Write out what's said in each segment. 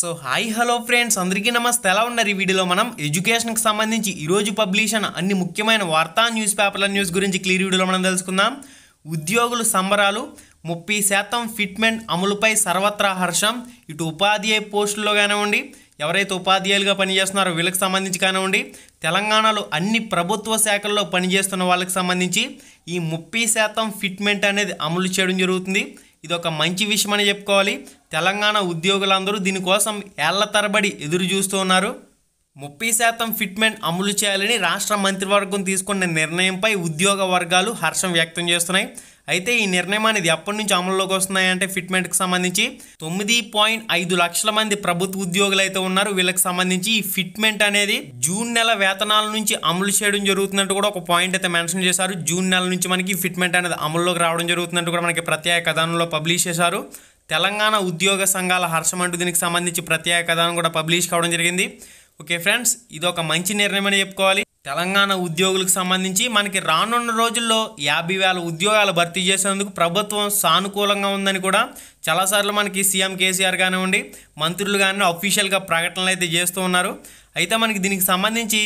So hi hello friends, అందరికీ నమస్తే. ఎలా ఉన్నారు? ఈ వీడియోలో మనం ఎడ్యుకేషన్కి సంబంధించి ఈరోజు పబ్లిష్ అయిన అన్ని ముఖ్యమైన వార్తా న్యూస్ పేపర్ల న్యూస్ గురించి క్లియర్ వీడియోలో మనం తెలుసుకుందాం. ఉద్యోగులు సంబరాలు, 30% ఫిట్మెంట్ అమలుపై సర్వత్రా హర్షం. ఇటు ఉపాధ్యాయ పోస్టుల్లో కానివ్వండి, ఎవరైతే ఉపాధ్యాయులుగా పనిచేస్తున్నారో వీళ్ళకి సంబంధించి కానివ్వండి, తెలంగాణలో అన్ని ప్రభుత్వ శాఖల్లో పనిచేస్తున్న వాళ్ళకి సంబంధించి ఈ 30% ఫిట్మెంట్ అనేది అమలు చేయడం జరుగుతుంది. ఇది ఒక మంచి విషయం అని చెప్పుకోవాలి. తెలంగాణ ఉద్యోగులందరూ దీనికోసం ఏళ్ల తరబడి ఎదురు చూస్తూ ఉన్నారు. 30% ఫిట్మెంట్ అమలు చేయాలని రాష్ట్ర మంత్రివర్గం తీసుకున్న నిర్ణయంపై ఉద్యోగ వర్గాలు హర్షం వ్యక్తం చేస్తున్నాయి. అయితే ఈ నిర్ణయం అనేది ఎప్పటి నుంచి అమలులోకి వస్తున్నాయంటే, ఫిట్మెంట్కి సంబంధించి 9.5 లక్షల మంది ప్రభుత్వ ఉద్యోగులు అయితే ఉన్నారు. వీళ్ళకి సంబంధించి ఈ ఫిట్మెంట్ అనేది జూన్ నెల వేతనాల నుంచి అమలు చేయడం జరుగుతున్నట్టు కూడా ఒక పాయింట్ అయితే మెన్షన్ చేశారు. జూన్ నెల నుంచి మనకి ఫిట్మెంట్ అనేది అమలులోకి రావడం జరుగుతున్నట్టు కూడా మనకి ప్రత్యేక కథనంలో పబ్లిష్ చేశారు. తెలంగాణ ఉద్యోగ సంఘాల హర్షం అంటూ దీనికి సంబంధించి ప్రత్యేక కథనం కూడా పబ్లిష్ కావడం జరిగింది. ఓకే ఫ్రెండ్స్, ఇది ఒక మంచి నిర్ణయం అని చెప్పుకోవాలి. తెలంగాణ ఉద్యోగులకు సంబంధించి మనకి రానున్న రోజుల్లో 50,000 ఉద్యోగాలు భర్తీ చేసేందుకు ప్రభుత్వం సానుకూలంగా ఉందని కూడా చాలాసార్లు మనకి సీఎం కేసీఆర్ కానివ్వండి, మంత్రులు కానివ్వండి అఫీషియల్గా ప్రకటనలు అయితే చేస్తూ ఉన్నారు. అయితే మనకి దీనికి సంబంధించి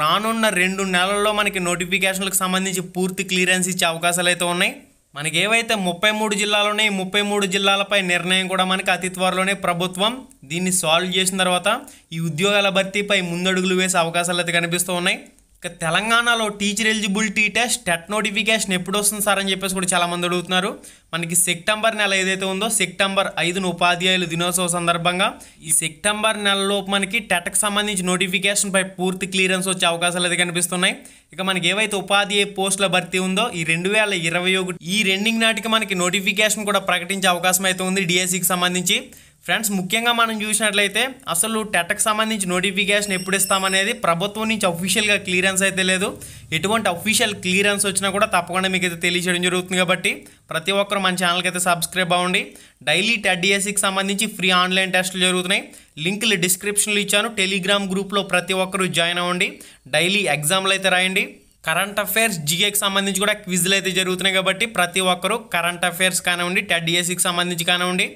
రానున్న 2 నెలల్లో మనకి నోటిఫికేషన్లకు సంబంధించి పూర్తి క్లియరెన్స్ ఇచ్చే అవకాశాలు అయితే ఉన్నాయి. మనకి ఏవైతే 33 జిల్లాలు ఉన్నాయి, 33 జిల్లాలపై నిర్ణయం కూడా మనకి అతి త్వరలోనే ప్రభుత్వం దీన్ని సాల్వ్ చేసిన తర్వాత ఈ ఉద్యోగాల భర్తీపై ముందడుగులు వేసే అవకాశాలు అయితే కనిపిస్తూ ఉన్నాయి. ఇక తెలంగాణలో teacher eligibility test TET notification ఎప్పుడు వస్తుంది సార్ అని చెప్పేసి కూడా చాలామంది అడుగుతున్నారు. మనకి సెప్టెంబర్ నెల ఏదైతే ఉందో, సెప్టెంబర్ 5న ఉపాధ్యాయుల దినోత్సవం సందర్భంగా ఈ సెప్టెంబర్ నెలలో మనకి టెట్కి సంబంధించి నోటిఫికేషన్పై పూర్తి క్లియరెన్స్ వచ్చే అవకాశాలు అయితే కనిపిస్తున్నాయి. ఇక మనకి ఏవైతే ఉపాధ్యాయ పోస్టుల భర్తీ ఉందో ఈ 2021 ఈ రెండింగ్ నాటికి మనకి నోటిఫికేషన్ కూడా ప్రకటించే అవకాశం అయితే ఉంది డిఎస్సికి సంబంధించి. ఫ్రెండ్స్, ముఖ్యంగా మనం చూసినట్లయితే అసలు టెట్కి సంబంధించి నోటిఫికేషన్ ఎప్పుడు ఇస్తామనేది ప్రభుత్వం నుంచి అఫీషియల్గా క్లియరెన్స్ అయితే లేదు. ఎటువంటి అఫీషియల్ క్లియరెన్స్ వచ్చినా కూడా తప్పకుండా మీకు అయితే తెలియజేయడం జరుగుతుంది. కాబట్టి ప్రతి ఒక్కరు మన ఛానల్కి అయితే సబ్స్క్రైబ్ అవ్వండి. డైలీ టెట్ డిఎస్సికి సంబంధించి ఫ్రీ ఆన్లైన్ టెస్టులు జరుగుతున్నాయి. లింకులు డిస్క్రిప్షన్లో ఇచ్చాను. టెలిగ్రామ్ గ్రూప్లో ప్రతి ఒక్కరు జాయిన్ అవ్వండి. డైలీ ఎగ్జామ్లు అయితే రాయండి. కరెంట్ అఫైర్స్, జిఏకి సంబంధించి కూడా క్విజ్లు అయితే జరుగుతున్నాయి. కాబట్టి ప్రతి ఒక్కరు కరెంట్ అఫైర్స్ కానివ్వండి, టెట్ డిఎస్సికి సంబంధించి కానివ్వండి,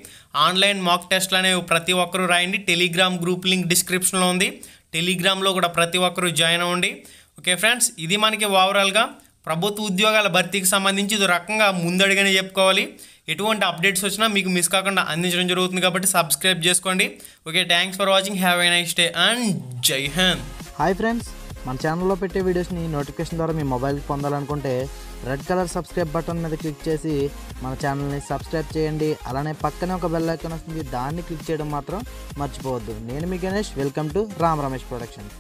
ఆన్లైన్ మాక్ టెస్ట్లు అనేవి ప్రతి ఒక్కరు రాయండి. టెలిగ్రామ్ గ్రూప్ లింక్ డిస్క్రిప్షన్లో ఉంది. టెలిగ్రామ్లో కూడా ప్రతి ఒక్కరు జాయిన్ అవ్వండి. ఓకే ఫ్రెండ్స్, ఇది మనకి ఓవరాల్గా ప్రభుత్వ ఉద్యోగాల భర్తీకి సంబంధించి ఇది రకంగా ముందడుగానే చెప్పుకోవాలి. ఎటువంటి అప్డేట్స్ వచ్చినా మీకు మిస్ కాకుండా అందించడం జరుగుతుంది. కాబట్టి సబ్స్క్రైబ్ చేసుకోండి. Okay, thanks for watching. Have a nice day and జై హింద్. హాయ్ ఫ్రెండ్స్, మన ఛానల్లో పెట్టే వీడియోస్ని నోటిఫికేషన్ ద్వారా మీ మొబైల్కి పొందాలనుకుంటే రెడ్ కలర్ సబ్స్క్రైబ్ బటన్ మీద క్లిక్ చేసి మన ఛానల్ని సబ్స్క్రైబ్ చేయండి. అలానే పక్కనే ఒక బెల్ ఐకాన్ వస్తుంది, దాన్ని క్లిక్ చేయడం మాత్రం మర్చిపోవద్దు. నేను మీ Ganesh, welcome to Ram Ramesh production.